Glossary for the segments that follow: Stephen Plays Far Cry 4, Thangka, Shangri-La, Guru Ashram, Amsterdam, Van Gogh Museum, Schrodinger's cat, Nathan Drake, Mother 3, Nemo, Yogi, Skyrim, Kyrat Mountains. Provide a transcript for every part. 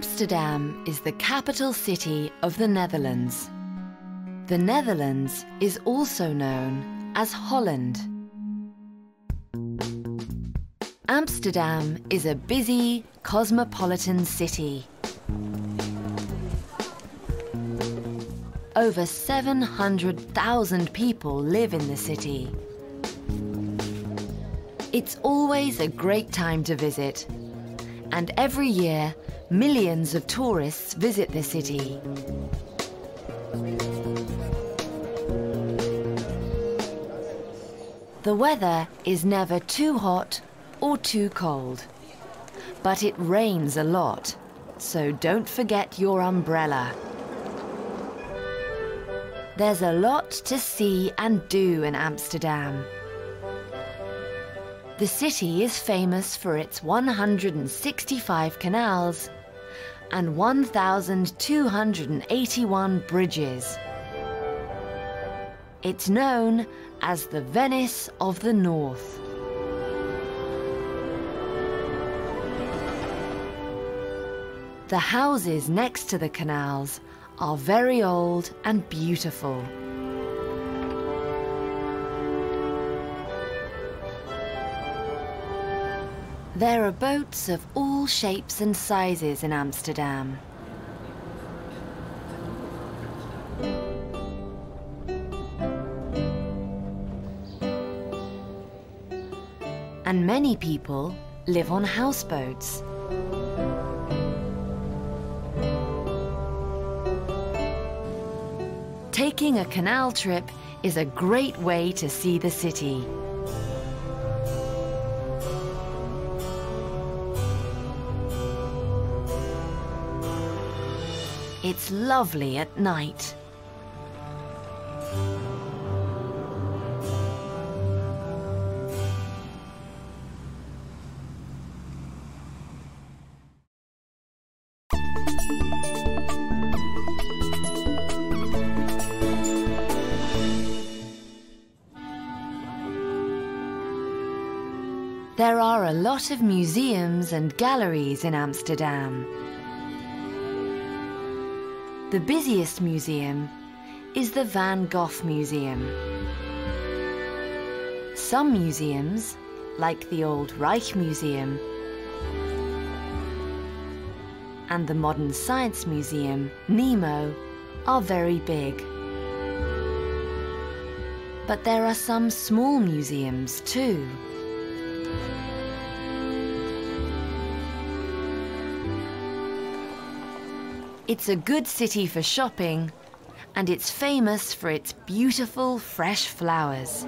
Amsterdam is the capital city of the Netherlands. The Netherlands is also known as Holland. Amsterdam is a busy, cosmopolitan city. Over 700,000 people live in the city. It's always a great time to visit, and every year, millions of tourists visit the city. The weather is never too hot or too cold, but it rains a lot, so don't forget your umbrella. There's a lot to see and do in Amsterdam. The city is famous for its 165 canals and 1,281 bridges. It's known as the Venice of the North. The houses next to the canals are very old and beautiful. There are boats of all shapes and sizes in Amsterdam. And many people live on houseboats. Taking a canal trip is a great way to see the city. It's lovely at night. There are a lot of museums and galleries in Amsterdam. The busiest museum is the Van Gogh Museum. Some museums, like the Old Reich Museum and the Modern Science Museum, Nemo, are very big. But there are some small museums too. It's a good city for shopping, and it's famous for its beautiful, fresh flowers.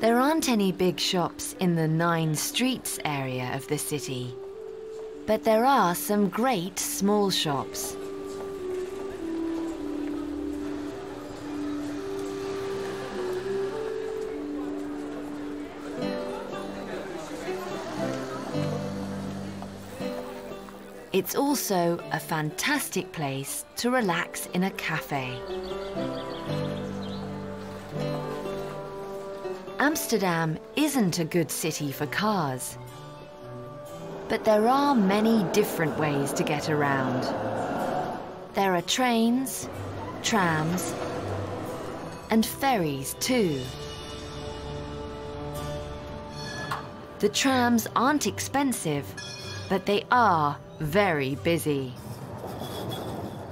There aren't any big shops in the 9 streets area of the city, but there are some great small shops. It's also a fantastic place to relax in a cafe. Amsterdam isn't a good city for cars, but there are many different ways to get around. There are trains, trams, and ferries too. The trams aren't expensive, but they are very busy.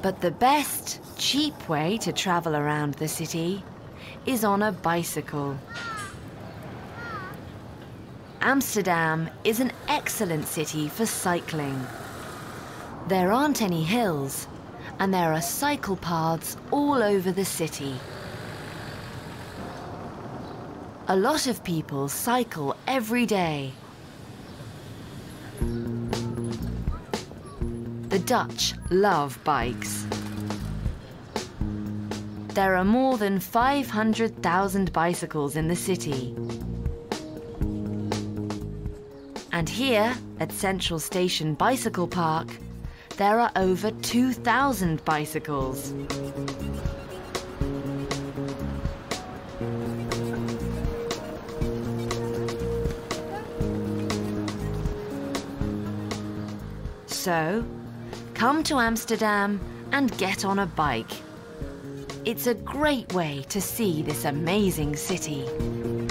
But the best, cheap way to travel around the city is on a bicycle. Amsterdam is an excellent city for cycling. There aren't any hills, and there are cycle paths all over the city. A lot of people cycle every day. The Dutch love bikes. There are more than 500,000 bicycles in the city. And here, at Central Station Bicycle Park, there are over 2,000 bicycles. So, come to Amsterdam and get on a bike. It's a great way to see this amazing city.